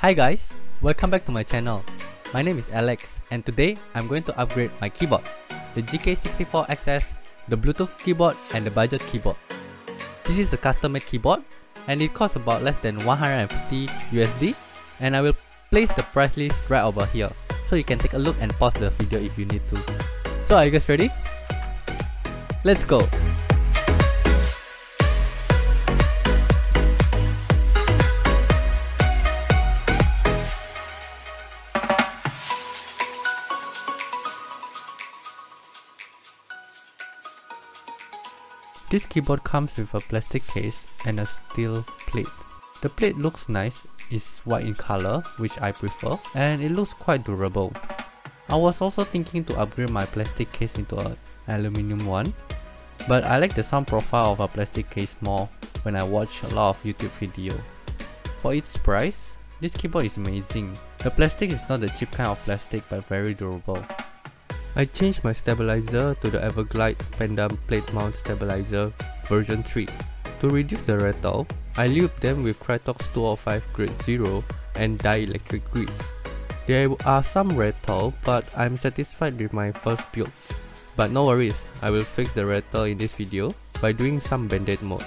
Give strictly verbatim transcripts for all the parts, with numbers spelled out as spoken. Hi guys, welcome back to my channel. My name is Alex and today I'm going to upgrade my keyboard, the G K sixty-four X S, the Bluetooth keyboard and the budget keyboard. This is a custom made keyboard and it costs about less than one hundred fifty U S D and I will place the price list right over here so you can take a look and pause the video if you need to. So are you guys ready? Let's go! This keyboard comes with a plastic case and a steel plate. The plate looks nice, it's white in color, which I prefer, and it looks quite durable. I was also thinking to upgrade my plastic case into an aluminum one, but I like the sound profile of a plastic case more when I watch a lot of YouTube video. For its price, this keyboard is amazing. The plastic is not the cheap kind of plastic but very durable. I changed my stabilizer to the Everglide Panda Plate Mount Stabilizer version three. To reduce the rattle, I lubed them with Krytox two oh five grade zero and dielectric grease. There are some rattle but I'm satisfied with my first build. But no worries, I will fix the rattle in this video by doing some band-aid mode.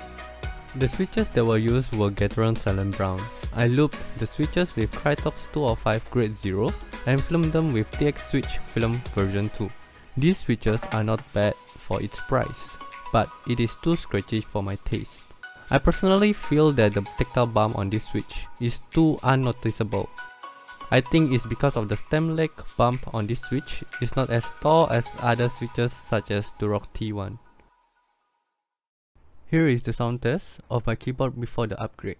The switches that were used were Gateron Silent Brown. I looped the switches with Krytox two oh five grade zero and filmed them with T X Switch Film version two. These switches are not bad for its price, but it is too scratchy for my taste. I personally feel that the tactile bump on this switch is too unnoticeable. I think it's because of the stem leg bump on this switch is not as tall as other switches such as Durock T one. Here is the sound test of my keyboard before the upgrade.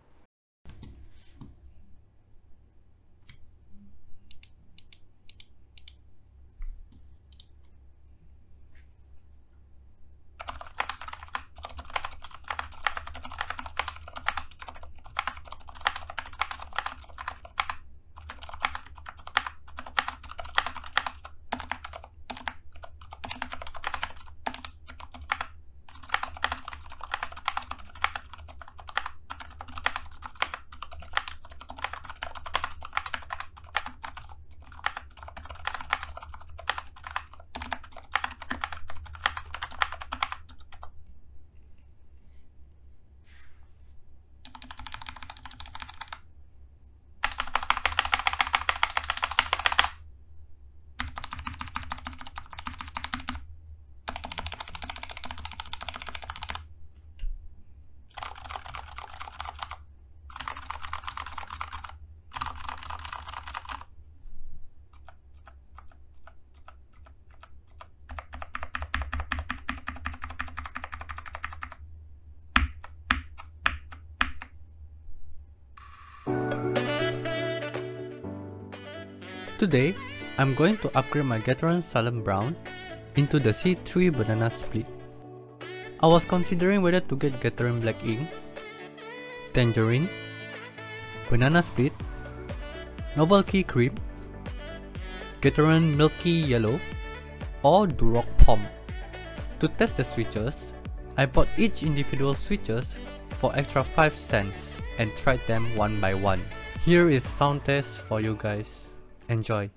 Today, I'm going to upgrade my Gateron Silent Brown into the C three Banana Split. I was considering whether to get Gateron Black Ink, Tangerine, Banana Split, Novel Key Cream, Gateron Milky Yellow, or Durock P O M. To test the switches, I bought each individual switches for extra five cents and tried them one by one. Here is sound test for you guys. Enjoy.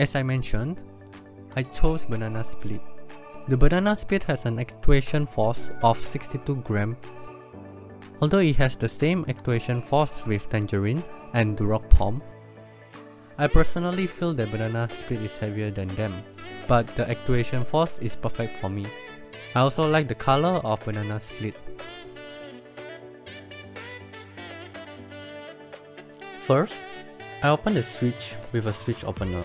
As I mentioned, I chose Banana Split. The Banana Split has an actuation force of sixty-two grams. Although it has the same actuation force with Tangerine and Durock P O M, I personally feel that Banana Split is heavier than them, but the actuation force is perfect for me. I also like the color of Banana Split. First, I open the switch with a switch opener.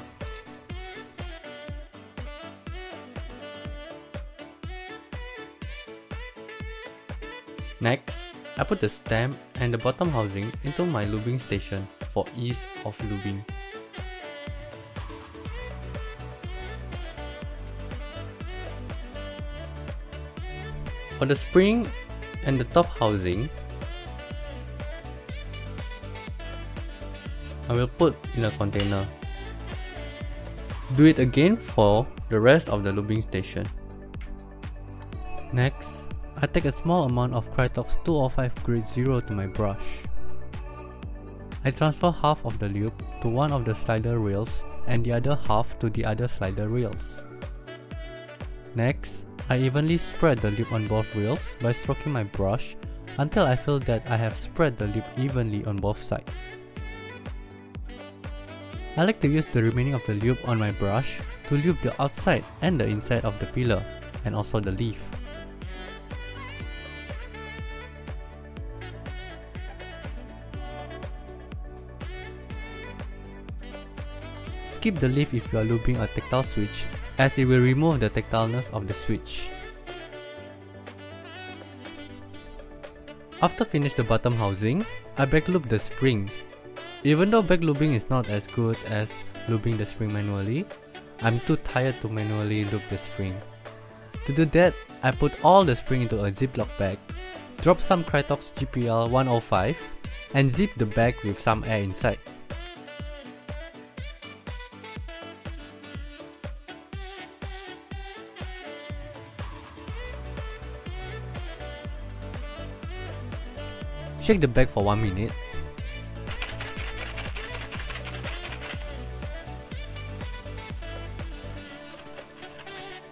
Next, I put the stem and the bottom housing into my lubing station for ease of lubing. For the spring and the top housing, I will put in a container. Do it again for the rest of the lubing station. Next, I take a small amount of Krytox two oh five Grade zero to my brush. I transfer half of the lube to one of the slider rails and the other half to the other slider rails. Next, I evenly spread the lube on both rails by stroking my brush until I feel that I have spread the lube evenly on both sides. I like to use the remaining of the lube on my brush to lube the outside and the inside of the pillar, and also the leaf. Skip the leaf if you are lubing a tactile switch, as it will remove the tactileness of the switch. After finish the bottom housing, I back lube the spring. Even though back lubing is not as good as lubing the spring manually, I'm too tired to manually lube the spring. To do that, I put all the spring into a ziplock bag, drop some Krytox G P L one oh five, and zip the bag with some air inside. Shake the bag for one minute.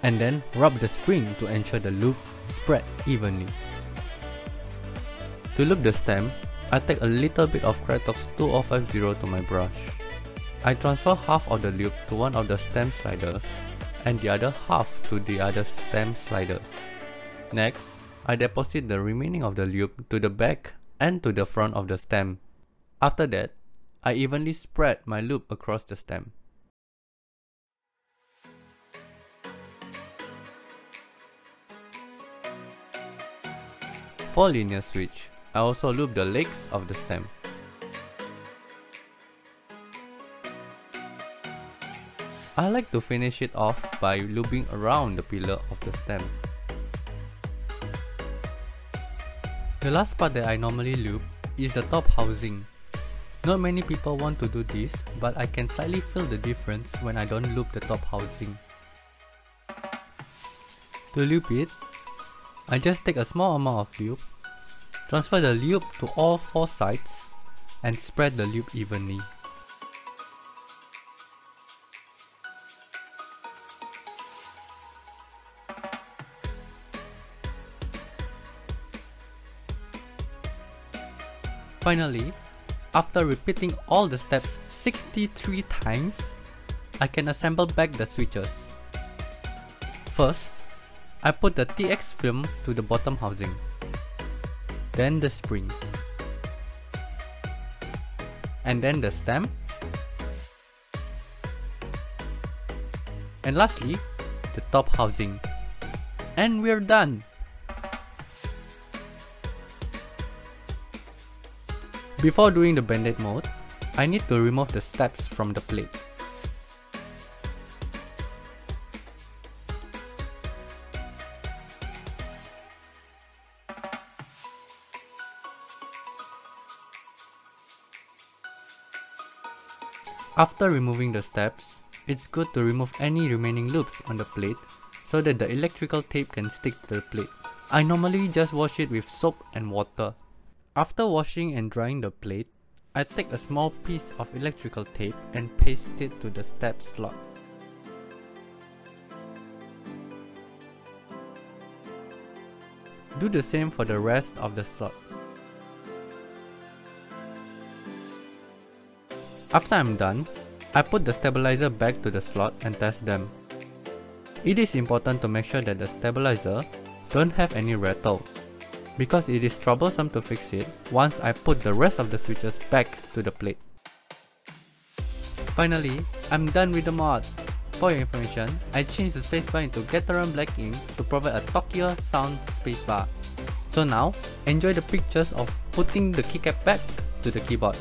And then rub the spring to ensure the loop spread evenly. To loop the stem, I take a little bit of Krytox two oh five to my brush. I transfer half of the loop to one of the stem sliders and the other half to the other stem sliders. Next, I deposit the remaining of the loop to the back and to the front of the stem. After that, I evenly spread my loop across the stem. For linear switch, I also loop the legs of the stem. I like to finish it off by looping around the pillar of the stem. The last part that I normally loop is the top housing. Not many people want to do this, but I can slightly feel the difference when I don't loop the top housing. To loop it, I just take a small amount of lube, transfer the lube to all four sides, and spread the lube evenly. Finally, after repeating all the steps sixty-three times, I can assemble back the switches. First, I put the T X film to the bottom housing, then the spring, and then the stem, and lastly, the top housing. And we're done! Before doing the banded mode, I need to remove the steps from the plate. After removing the steps, it's good to remove any remaining loops on the plate so that the electrical tape can stick to the plate. I normally just wash it with soap and water. After washing and drying the plate, I take a small piece of electrical tape and paste it to the step slot. Do the same for the rest of the slot. After I'm done, I put the stabilizer back to the slot and test them. It is important to make sure that the stabilizer don't have any rattle, because it is troublesome to fix it once I put the rest of the switches back to the plate. Finally, I'm done with the mod. For your information, I changed the spacebar into Gateron Black Ink to provide a talkier sound spacebar. So now, enjoy the pictures of putting the keycap back to the keyboard.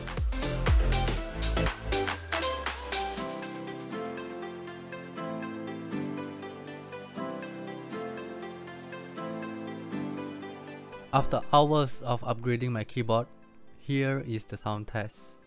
After hours of upgrading my keyboard, here is the sound test.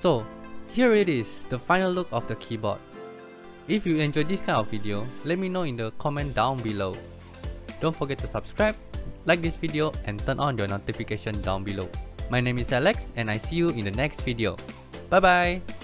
So, here it is, the final look of the keyboard. If you enjoyed this kind of video, let me know in the comment down below. Don't forget to subscribe, like this video and turn on your notification down below. My name is Alex and I see you in the next video. Bye bye!